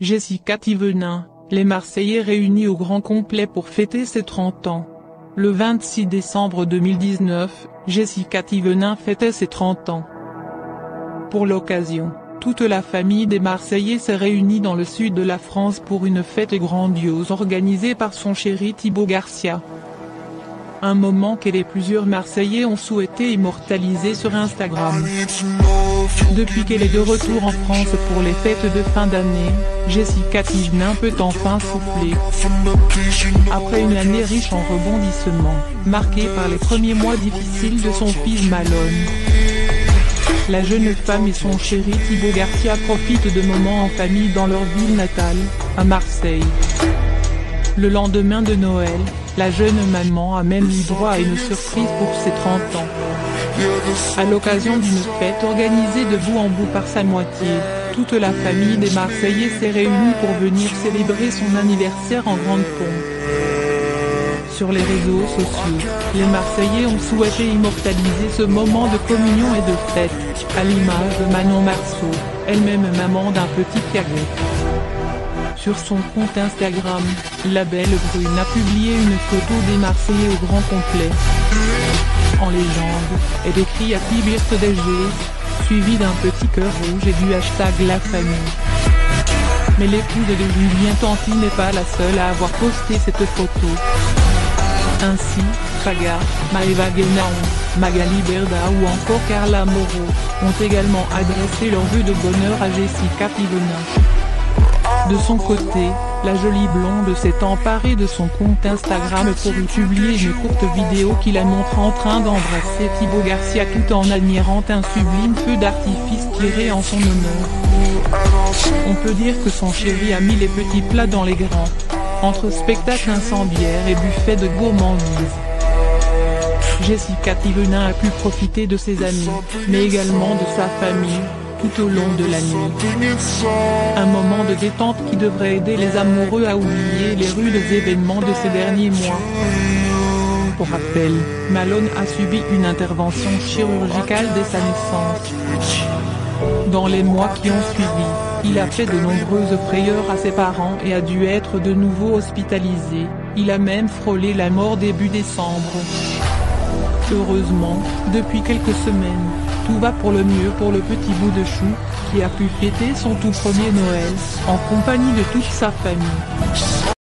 Jessica Thivenin, les Marseillais réunis au grand complet pour fêter ses 30 ans. Le 26 décembre 2019, Jessica Thivenin fêtait ses 30 ans. Pour l'occasion, toute la famille des Marseillais s'est réunie dans le sud de la France pour une fête grandiose organisée par son chéri Thibault Garcia. Un moment que les plusieurs Marseillais ont souhaité immortaliser sur Instagram. Depuis qu'elle est de retour en France pour les fêtes de fin d'année, Jessica Thivenin peut enfin souffler. Après une année riche en rebondissements, marquée par les premiers mois difficiles de son fils Malone, la jeune femme et son chéri Thibault Garcia profitent de moments en famille dans leur ville natale, à Marseille. Le lendemain de Noël, la jeune maman a même eu droit à une surprise pour ses 30 ans. À l'occasion d'une fête organisée de bout en bout par sa moitié, toute la famille des Marseillais s'est réunie pour venir célébrer son anniversaire en grande pompe. Sur les réseaux sociaux, les Marseillais ont souhaité immortaliser ce moment de communion et de fête, à l'image de Manon Marsault, elle-même maman d'un petit cagoule. Sur son compte Instagram, la belle brune a publié une photo des Marseillais au grand complet. En légende, elle écrit à Pibirte DG, suivi d'un petit cœur rouge et du hashtag La Famille. Mais l'épouse de Julien Tanti n'est pas la seule à avoir posté cette photo. Ainsi, Faga, Maëva Genaon, Magali Berda ou encore Carla Moreau ont également adressé leurs vœux de bonheur à Jessica Thivenin. De son côté, la jolie blonde s'est emparée de son compte Instagram pour y publier une courte vidéo qui la montre en train d'embrasser Thibault Garcia tout en admirant un sublime feu d'artifice tiré en son honneur. On peut dire que son chéri a mis les petits plats dans les grands, entre spectacles incendiaires et buffets de gourmandise. Jessica Thivenin a pu profiter de ses amis, mais également de sa famille, tout au long de la nuit. Un moment de détente qui devrait aider les amoureux à oublier les rudes événements de ces derniers mois. Pour rappel, Malone a subi une intervention chirurgicale dès sa naissance. Dans les mois qui ont suivi, il a fait de nombreuses frayeurs à ses parents et a dû être de nouveau hospitalisé. Il a même frôlé la mort début décembre. Heureusement, depuis quelques semaines, tout va pour le mieux pour le petit bout de chou, qui a pu fêter son tout premier Noël, en compagnie de toute sa famille.